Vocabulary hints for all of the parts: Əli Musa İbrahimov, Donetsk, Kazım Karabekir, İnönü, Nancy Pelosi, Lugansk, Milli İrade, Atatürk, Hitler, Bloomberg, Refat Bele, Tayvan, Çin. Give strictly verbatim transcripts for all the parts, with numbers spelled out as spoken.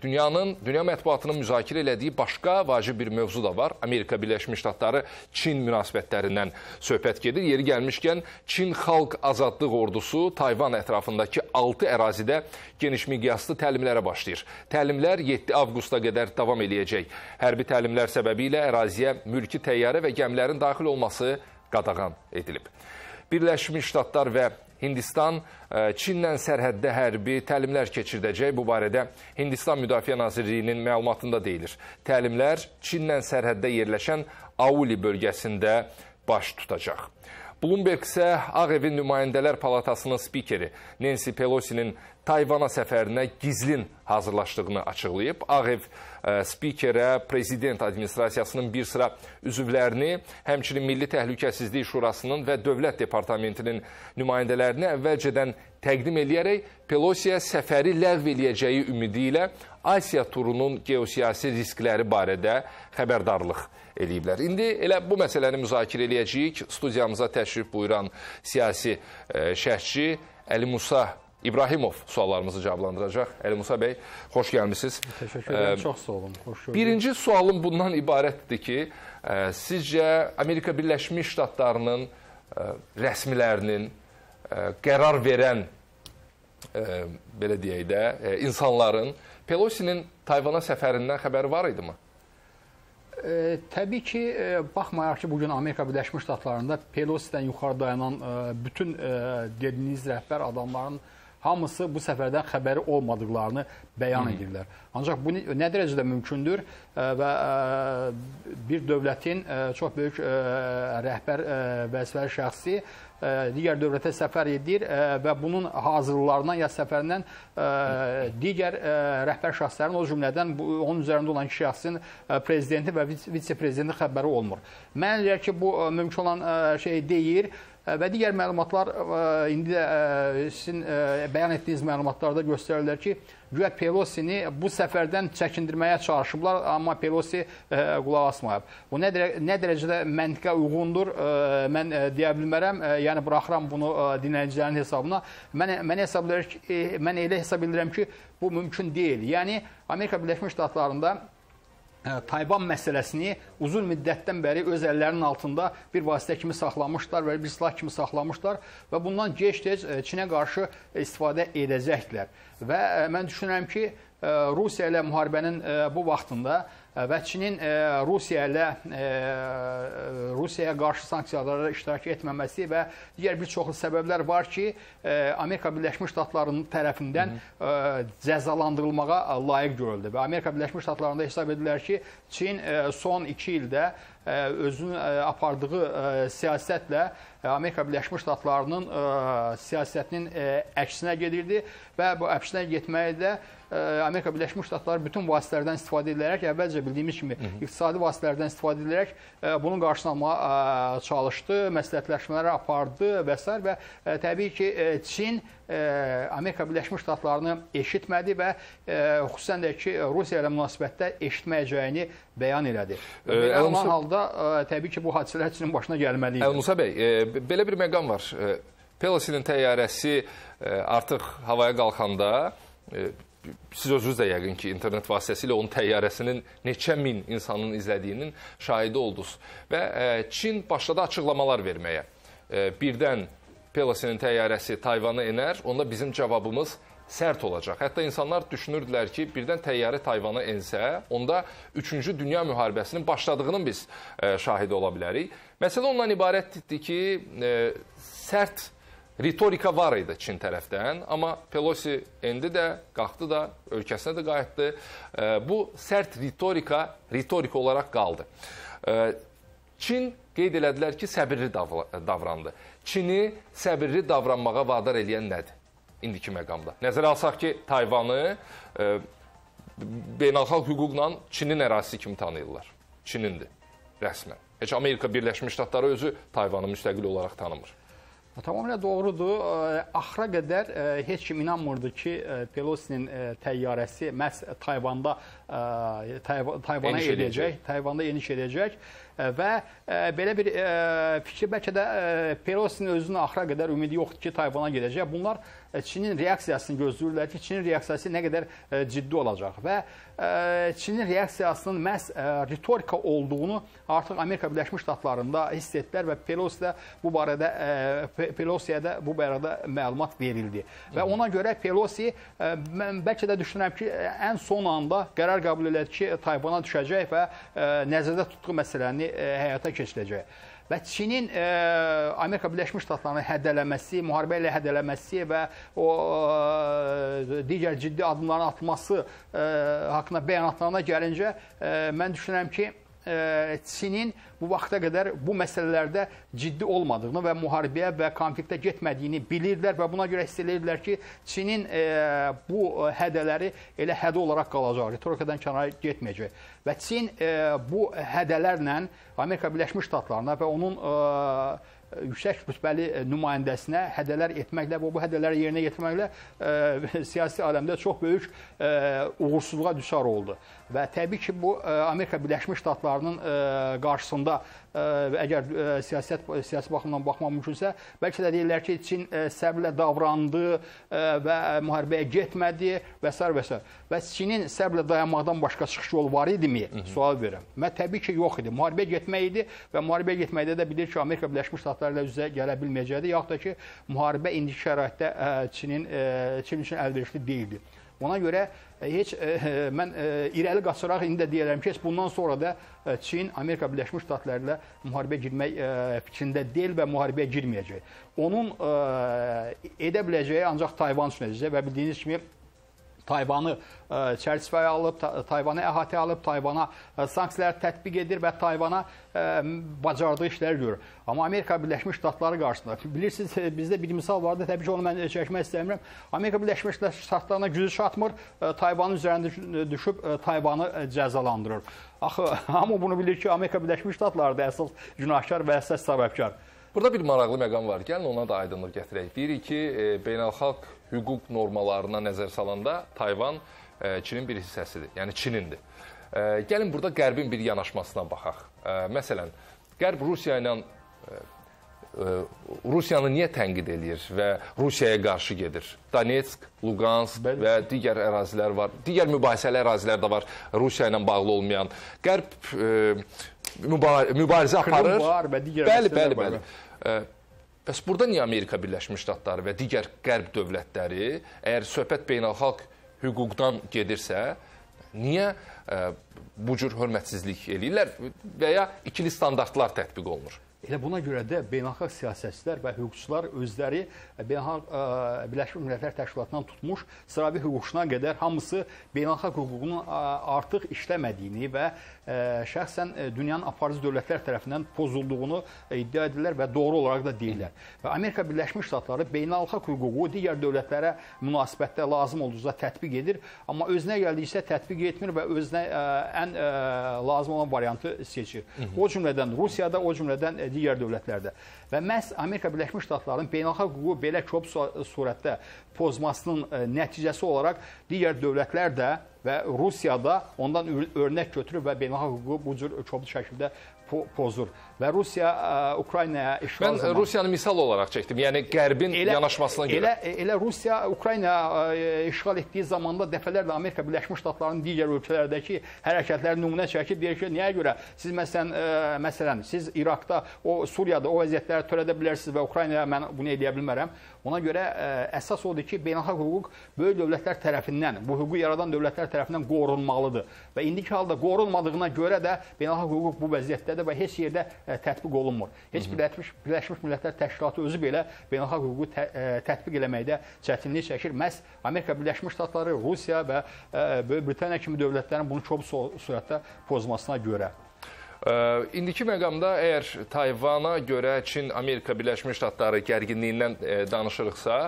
Dünyanın, dünya mətbuatının müzakirə elədiyi başqa vacib bir mövzu da var. Amerika Birleşmiş Ştatları Çin münasibətlərindən söhbət gedir. Yeri gəlmişkən Çin Xalq Azadlıq Ordusu Tayvan ətrafındakı altı ərazidə geniş miqyaslı təlimlərə başlayır. Təlimlər yeddi avqusta qədər davam eləyəcək. Hərbi təlimlər səbəbilə əraziyə mülki təyyarə və gəmilərin daxil olması qadağan edilib. Birləşmiş Ştatlar və Hindistan Çinlə sərhəddə hərbi təlimlər keçirdəcək. Bu barədə Hindistan Müdafiə Nazirliyinin məlumatında deyilir. Təlimlər Çinlə sərhəddə yerləşən Auli bölgəsində baş tutacaq. Bloomberg isə Ağ Evin Nümayəndələr Palatasının spikeri Nancy Pelosi'nin Tayvana səfərinə gizlin hazırlaşdığını açıqlayıb. Ağ Ev spikerə prezident administrasiyasının bir sıra üzvlərini, həmçinin Milli Təhlükəsizlik Şurasının və Dövlət Departamentinin nümayəndələrini əvvəlcədən təqdim eləyərək Pelosi'yə səfəri ləğv eləyəcəyi ümidi ilə Asiya turunun geosiyasi riskləri barədə xəbərdarlıq eləyiblər. İndi elə bu məsələni müzakirə eləyəcəyik. Studiyamıza təşrif buyuran siyasi şərhçi Əli Musa İbrahimov suallarımızı cavablandıracaq. Əli Musa bəy, xoş gəlmisiniz. Təşəkkür ederim, çox sağ olun. Xoş gördük. Birinci sualım bundan ibarətdir ki, sizcə Amerika Birləşmiş Ştatlarının rəsmilərinin qərar verən, belə deyək də, insanların Pelosi'nin Tayvana səfərindən xəbəri var idi mi? E, təbii ki, e, baxmayaraq ki, bugün Amerika Birləşmiş Ştatlarında Pelosi'dən yuxarı dayanan e, bütün e, dediyiniz rəhbər adamların hamısı bu səfərdən xəbəri olmadıqlarını bəyan hmm. edirlər. Ancaq bu nə, nə dərəcədə mümkündür e, və e, bir dövlətin e, çox böyük e, rəhbər e, vəzifəli şəxsi e, digər dövlətə səfər edir e, və bunun hazırlıqlarından ya səfərindən e, digər e, rəhbər şəxslərin, o cümlədən bu, onun üzərində olan kişi şəxsin e, prezidenti və vitse-prezidenti xəbəri olmur. Mən deyir ki, bu mümkün olan e, şey deyir. Və digər məlumatlar, indi də sizin bəyan etdiyiniz məlumatlarda göstərirlər ki, güya Pelosi'ni bu səfərdən çəkindirməyə çalışıblar, amma Pelosi qulaq asmayıb. Bu nə dərəcədə məntiqə uyğundur, mən deyə bilmərəm, yəni buraxıram bunu dinləyicilərin hesabına. Mən, mən, hesab mən elə hesab edirəm ki, bu mümkün deyil. Yəni, Amerika Birləşmiş Ştatlarında Tayvan məsələsini uzun müddətdən bəri öz əllərinin altında bir vasitə kimi saxlamışlar və bir silah kimi saxlamışlar və bundan gec-tez Çinə qarşı istifadə edəcəklər. Və mən düşünürəm ki, Rusiya ilə müharibənin bu vaxtında və Çinin Rusiya ilə Rusiyaya qarşı sanksiyalara iştirak etməməsi və digər bir çoxlu səbəblər var ki, Amerika Birləşmiş Ştatlarının tərəfindən cəzalandırılmağa layiq görüldü. Və Amerika Birləşmiş Ştatlarında hesab edirlər ki, Çin son iki ildə özünün apardığı siyasətlə Amerika Birləşmiş Ştatlarının siyasətinin əksinə gedirdi və bu əksinə getməyi də Amerika Birləşmiş Ştatları bütün vasitələrdən istifadə edilərək, əvvəlcə bildiyimiz kimi iqtisadi vasitələrdən istifadə edilərək bunun qarşısını almağa çalışdı, məsləhətləşmələri apardı və s. Və təbii ki, Çin Amerika Birləşmiş Ştatlarını eşitmədi və xüsusən də ki, Rusiya ilə münasibətdə eşitməyəcəyini bəyan elədi. Belə olan halda təbii ki, bu hadisələr Çinin başına gəlməli idi. Əli Musa bəy, belə bir məqam var. Pelosi'nin təyyarəsi artıq havaya qalxanda, siz özünüz də yəqin ki, internet vasitəsilə onun təyyarəsinin neçə min insanın izlədiyinin şahidi oldunuz. Və Çin başladı açıqlamalar verməyə. Birdən Pelosi'nin təyyarəsi Tayvana enər, onda bizim cavabımız sərt olacaq. Hətta insanlar düşünürdülər ki, birdən təyyarə Tayvana ensə, onda üçüncü Dünya müharibəsinin başladığının biz şahidi ola bilərik. Məsələ ondan ibarətdir ki, sərt ritorika var idi Çin tərəfdən, amma Pelosi endi də, qalxdı da, ölkəsinə də qayıtdı. Bu sərt ritorika, ritorika olaraq qaldı. Çin qeyd elədilər ki, səbirli davrandı. Çini səbirli davranmağa vadar eləyən nədir indiki məqamda? Nəzərə alsaq ki, Tayvanı beynəlxalq hüquqla Çinin ərazisi kimi tanıyırlar. Çinindir, rəsmən. Heç Amerika Birləşmiş Ştatları özü Tayvanı müstəqil olaraq tanımır. Tamamilə doğrudur. Axıra qədər heç kim inanmırdı ki, Pelosi'nin təyyarəsi məhz Tayvanda Tayvana edəcək, Tayvanda eniş edəcək və belə bir fikir, bəlkə də Pelosi'nin özünün axıra qədər ümidi yoxdur ki, Tayvana gedəcək. Bunlar Çinin reaksiyasını gözləyirlər ki, Çinin reaksiyası nə qədər ciddi olacaq və Çinin reaksiyasının məhz ritorika olduğunu artıq Amerika Birləşmiş Ştatlarında hiss etdilər və Pelosi də bu barədə Pelosiyə də bu barədə məlumat verildi. Və ona görə Pelosi, mən bəlkə də düşünürəm ki, ən son anda qərar qəbul elədi ki, Tayvana düşəcək və nəzərdə tutduğu məsələni həyata keçirəcək. Və Çinin Amerika Birləşmiş Ştatlarını hədələməsi, müharibə ilə hədələməsi və o digər ciddi addımların atılması haqqında bəyanatlarına gəlincə, mən düşünürəm ki, Çinin bu vaxta qədər bu məsələlərdə ciddi olmadığını və müharibəyə və konfliktə getmədiyini bilirlər və buna görə hiss edirlər ki, Çinin bu hədələri elə hədə olaraq qalacaq, ritorikadan kənara getməyəcək. Və Çin bu hədələrlə Amerika Birləşmiş Ştatlarına və onun yüksək rütbəli nümayəndəsinə hədələr etməklə və bu hədələri yerinə yetirməklə siyasi aləmdə çox böyük uğursuzluğa düşar oldu. Və təbii ki, bu Amerika Birləşmiş Ştatlarının qarşısında əgər siyasi baxımdan baxmaq mümkünsə, bəlkə də deyirlər ki, Çin səbirlə davrandı və müharibəyə getmədi və s. və s. Və Çinin səbirlə dayanmaqdan başqa çıxış yolu var idimi? Sual verirəm. Mən təbii ki, yox idi. Müharibəyə getmək idi və müharibəyə getməkdə də bilir ki, Amerika Birləşmiş Ştatlarla üzə gələ bilməyəcəkdir, yaxud da ki, müharibə indiki şəraitdə Çinin Çin üçün əlverişli deyildi. Ona görə heç mən irəli qaçaraq indi də deyirəm ki, bundan sonra da Çin Amerika Birləşmiş Ştatları ilə müharibəyə girmək fikrində deyil və müharibəyə girməyəcək. Onun edə biləcəyi ancaq Tayvan üçün edəcək və bildiyiniz kimi Tayvanı çərçivəyə alıb, Tayvanı əhatə alıb, Tayvana sanksiyalar tətbiq edir və Tayvana bacardığı işləri görür. Amma Amerika Birləşmiş Ştatları qarşısında, bilirsiniz, bizdə bir misal vardı, təbii ki, onu mən çəkmək istəmirəm. Amerika Birləşmiş Ştatlarına gücü çatmır, Tayvanın üzərində düşüb Tayvanı cəzalandırır. Axı, hamı bunu bilir ki, Amerika Birləşmiş Ştatları da əsas günahkar və əsas səbəbkar. Burada bir maraqlı məqam var, gəlin ona da aydınlıq gətirək. Deyirik ki, beynəlxalq hüquq normalarına nəzər salanda Tayvan Çinin bir hissəsidir, yəni Çinindir. Gəlin burada Qərbin bir yanaşmasına baxaq. Məsələn, Qərb Rusiya ilə Rusiyanı niyə tənqid edir və Rusiyaya qarşı gedir? Donetsk, Lugansk və digər ərazilər var, digər mübahisəli ərazilər də var Rusiya ilə bağlı olmayan. Qərb mübarizə aparır. Bəli, bəli, bəli. Bəs burada niyə Amerika Birləşmiş Ştatları və digər qərb dövlətləri, əgər söhbət beynəlxalq hüquqdan gedirsə, niyə bu cür hörmətsizlik eləyirlər və ya ikili standartlar tətbiq olunur? Elə buna görə də beynəlxalq siyasətçilər və hüquqçular özləri beynəlxalq Birləşmiş Millətlər Təşkilatından tutmuş sıravi hüquqçuna qədər hamısı beynəlxalq hüququnun artıq işləmədiyini və şəxsən dünyanın aparıcı dövlətlər tərəfindən pozulduğunu iddia edirlər və doğru olaraq da deyirlər. Və Amerika Birləşmiş Ştatları beynəlxalq hüququ digər dövlətlərə münasibətdə lazım olduqca tətbiq edir, amma özünə gəldikcə tətbiq etmir və özünə ən lazım olan variantı seçir. O cümlədən Rusiyada, o cümlədən digər dövlətlərdə. Və məhz Amerika Birləşmiş Ştatlarının beynəlxalq hüququ belə çox surətdə pozmasının nəticəsi olaraq digər dövlətlər də və Rusiya da ondan örnək götürür və beynəlxalq hüququ bu cür çoxlu şəkildə pozur. Və Rusiya Ukraynaya işgal zamanı... Mən Rusiyanı misal olaraq çəkdim, yəni qərbin yanaşmasına görə. Elə Rusiya Ukraynaya işgal etdiyi zamanda dəfələrlə Amerika Birləşmiş Ştatlarının digər ölkələrdəki hərəkətləri nümunə çəkib, deyir ki, nəyə görə siz məsələn, siz İraqda, Suriyada o vəziyyətləri törədə bilərsiniz və Ukraynaya mən bunu edə bilmərəm. Ona görə əsas odur ki, beynəlxalq hüquq böyük dövlətlər tərəfindən, bu hüququ yaradan dövlətlər tərəfindən qorunmalıdır. Və indiki halda qorunmadığına görə də beynəlxalq hüquq bu vəziyyətdədir və heç yerdə tətbiq olunmur. Heç Birləşmiş Millətlər Təşkilatı özü belə beynəlxalq hüququ tətbiq eləməkdə çətinlik çəkir. Məhz Amerika Birləşmiş Ştatları, Rusiya və Böyük Britaniya kimi dövlətlərin bunu çox sürətdə pozmasına görə. İndiki məqamda əgər Tayvana görə Çin Amerika Birləşmiş Ştatları gərginliyindən danışırıqsa,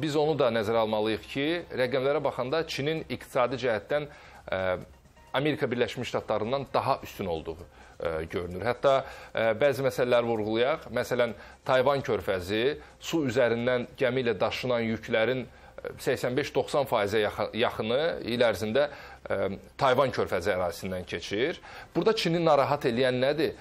biz onu da nəzərə almalıyıq ki, rəqəmlərə baxanda Çinin iqtisadi cəhətdən Amerika Birləşmiş Ştatlarından daha üstün olduğu görünür. Hətta bəzi məsələlər vurğulayaq. Məsələn, Tayvan körfəzi su üzərindən gəmi ilə daşınan yüklərin səksən beş doxsan faizə yaxını il ərzində Tayvan körfəzi ərazisindən keçir. Burada Çini narahat eləyən nədir?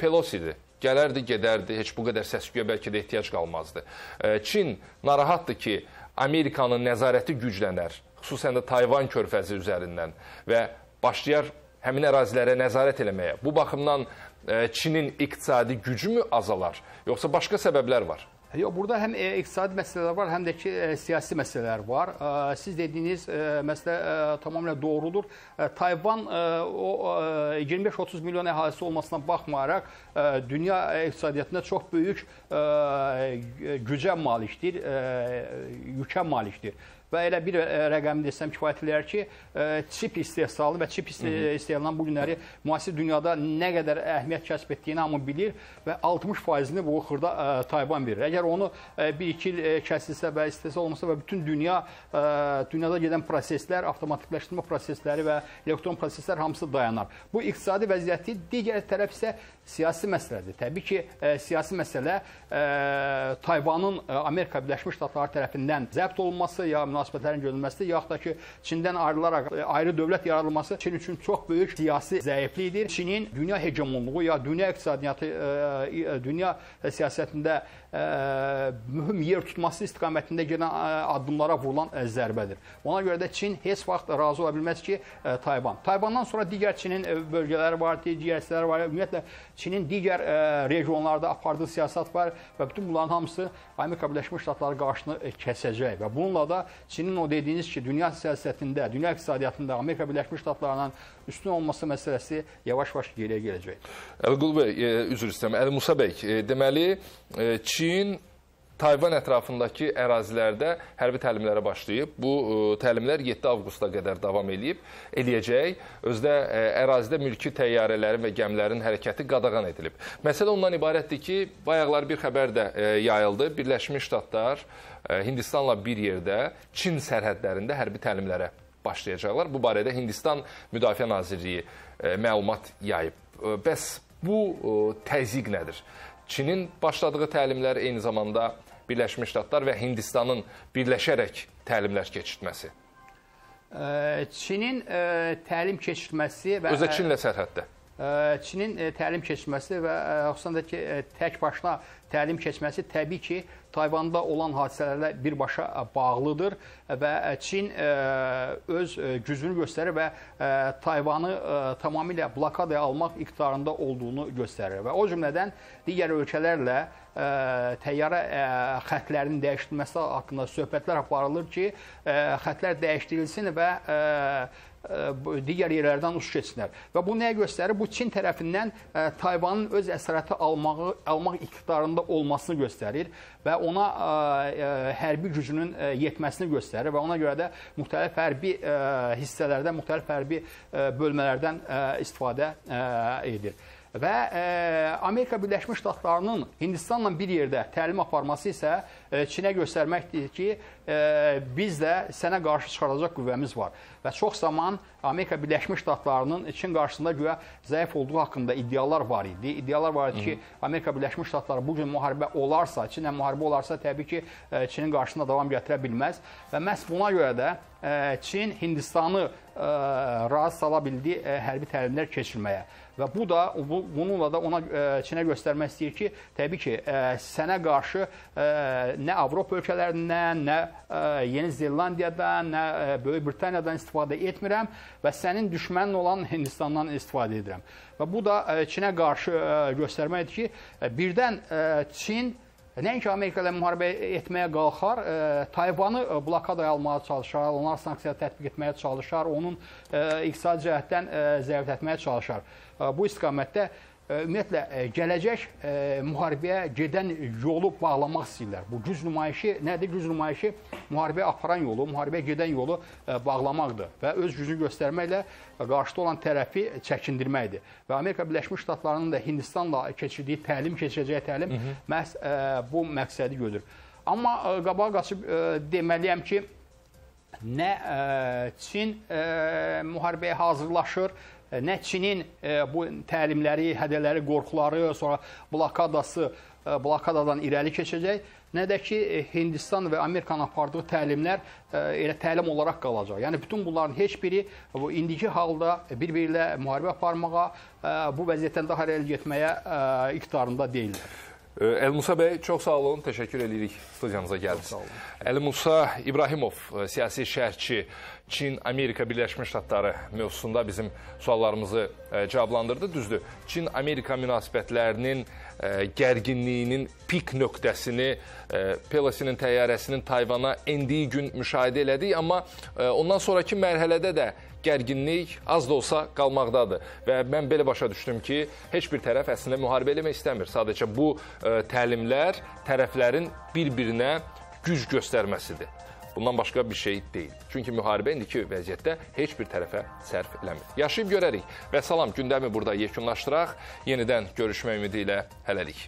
Pelosidir. Gələrdi, gedərdi, heç bu qədər səs-küyə bəlkə də ehtiyac qalmazdı. Çin narahatdır ki, Amerikanın nəzarəti güclənər, xüsusən də Tayvan körfəzi üzərindən və başlayar həmin ərazilərə nəzarət eləməyə. Bu baxımdan Çinin iqtisadi gücü mü azalar, yoxsa başqa səbəblər var? Yox, burada həm iqtisadi məsələlər var, həm də ki, siyasi məsələlər var. Siz dediyiniz məsələ tamamilə doğrudur. Tayvan iyirmi beş otuz milyon əhalisi olmasına baxmayaraq, dünya iqtisadiyyatında çox böyük gücə malikdir, yükə malikdir. Və elə bir rəqəmi desəm kifayət edər ki, çip istehsalı və çip istehsalından bu günləri müasir dünyada nə qədər əhəmiyyət kəsb etdiyini hamı bilir və altmış faizini bu xırda Tayvan verir. Əgər onu bir iki il kəsilsə və istehsal olmasa və bütün dünya, dünyada gedən proseslər, avtomatikləşdirmə prosesləri və elektron proseslər hamısı dayanar. Bu iqtisadi vəziyyəti, digər tərəf isə siyasi məsələdir. Təbii ki, siyasi məsələ Tayvanın Amerika Birləşmiş Ştatları tərəfindən zəbt olunması, ya münasibətlərin görülməsidir, yaxud da ki, Çindən ayrılaraq ayrı dövlət yaradılması Çin üçün çox böyük siyasi zəiflikdir. Çinin dünya hegemonluğu ya dünya iqtisadiyyatı, dünya siyasətində mühüm yer tutması istiqamətində gedən addımlara vurulan zərbədir. Ona görə də Çin heç vaxt razı ola bilməz ki, Tayvan. Tayvandan sonra digər Çinin bölgələri var, digər hissələri var. Ümumiyyətlə, Çinin digər regionlarda apardığı siyasət var və bütün bunların hamısı Amerika Birləşmiş Ştatları qarşısını kəsəcək və bununla da Çinin o dediyiniz ki, dünya siyasətində, dünya iqtisadiyyatında Amerika Birləşmiş Ştatlarının üstün olması məsələsi yavaş-yavaş geriyə gələcək. Əli Bəy, üzr istəyirəm, Əli Musa Bəy, deməli, Çin Tayvan ətrafındakı ərazilərdə hərbi təlimlərə başlayıb. Bu təlimlər yeddi avqusta qədər davam edib, eləyəcək. Özdə ərazidə mülki təyyarələrin və gəmlərin hərəkəti qadağan edilib. Məsələ ondan ibarətdir ki, bayaqlar bir xəbər də yayıldı. Birləşmiş Ştatlar Hindistanla bir yerdə Çin sərhədlərində hərbi təlimlərə başlayacaqlar. Bu barədə Hindistan Müdafiə Nazirliyi məlumat yayıb. Bəs bu təzyiq nədir? Çinin başladığı təlimlər eyni zamanda Birləşmiş Ştatlar və Hindistanın birləşərək təlimlər keçirtməsi. Çinin təlim keçirtməsi və... Özə Çinlə sərhəddə. Çinin təlim keçirtməsi və xüsusən də ki, tək başına təlim keçməsi təbii ki, Tayvanda olan hadisələrlə birbaşa bağlıdır və Çin öz gücünü göstərir və Tayvanı tamamilə blokadaya almaq iqtidarında olduğunu göstərir və o cümlədən digər ölkələrlə təyyarə xətlərinin dəyişdirilməsi haqqında söhbətlər aparılır ki, xətlər dəyişdirilsin və digər yerlərdən uçuş etsinlər. Və bu nəyə göstərir? Bu, Çin tərəfindən Tayvanın öz əsarəti almaq iqtidarında olmasını göstərir və ona hərbi gücünün yetməsini göstərir və ona görə də müxtəlif hərbi hissələrdən, müxtəlif hərbi bölmələrdən istifadə edir. Və Amerika Birləşmiş Ştatlarının Hindistanla bir yerdə təlim aparması isə Çinə göstərməkdir ki, biz də sənə qarşı çıxaracaq qüvvəmiz var. Və çox zaman Amerika Birləşmiş Ştatlarının Çin qarşısında güya zəif olduğu haqqında iddialar var idi. İddialar var idi ki, Amerika Birləşmiş Ştatları bugün müharibə olarsa, Çinlə müharibə olarsa, təbii ki, Çinin qarşısında davam gətirə bilməz. Və məhz buna görə də Çin Hindistanı razı sala bildi hərbi təlimlər keçirməyə. Və bu da, bununla da ona Çinə göstərmək istəyir ki, təbii ki, sənə qarşı nə Avropa ölkələrindən, nə Yeni Zelandiyadan, nə Böyük Britaniyadan istifadə etmirəm və sənin düşmənin olan Hindistandan istifadə edirəm. Və bu da Çinə qarşı göstərməkdir ki, birdən Çin nəinki Amerika ilə müharibə etməyə qalxar, Tayvanı blokadaya almağa çalışar, onlar sanksiya tətbiq etməyə çalışar, onun iqtisadi cəhətdən zəiflətməyə çalışar. Bu istiqamətdə ümumiyyətlə, gələcək müharibəyə gedən yolu bağlamaq istəyirlər. Bu güc nümayişi nədir? Güc nümayişi müharibəyə aparan yolu, müharibəyə gedən yolu bağlamaqdır və öz gücünü göstərməklə qarşıda olan tərəfi çəkindirməkdir. Və Amerika Birləşmiş Ştatlarının da Hindistanla keçirdiyi təlim, keçirəcəyi təlim məhz bu məqsədi görür. Amma qabağa qaçıb deməliyəm ki, nə Çin müharibəyə hazırlaşır, nə Çinin bu təlimləri, hədələri, qorxuları, sonra blokadası, blokadadan irəli keçəcək nə də ki Hindistan və Amerikanın apardığı təlimlər elə təlim olaraq qalacaq. Yəni bütün bunların heç biri bu indiki halda bir-birilə müharibə aparmağa, bu vəziyyətdən daha irəli getməyə iqtidarında deyildir. Əli Musa bəy, çox sağ olun, təşəkkür edirik studiyamıza gəldiniz. Əli Musa İbrahimov, siyasi şərhçi, Çin-Amerika Birləşmiş Ştatları mövzusunda bizim suallarımızı cavablandırdı. Düzdür, Çin-Amerika münasibətlərinin gərginliyinin pik nöqtəsini Pelosinin təyyarəsinin Tayvana endiyi gün müşahidə elədik, amma ondan sonraki mərhələdə də gərginlik az da olsa qalmaqdadır. Və mən belə başa düşdüm ki, heç bir tərəf əslində müharibə eləmək istəmir. Sadəcə bu təlimlər tərəflərin bir-birinə güc göstərməsidir. Bundan başqa bir şey deyil. Çünki müharibə indiki vəziyyətdə heç bir tərəfə sərf eləmir. Yaşayıb görərik və salam gündəmi burada yekunlaşdıraq. Yenidən görüşmək ümidi ilə hələlik.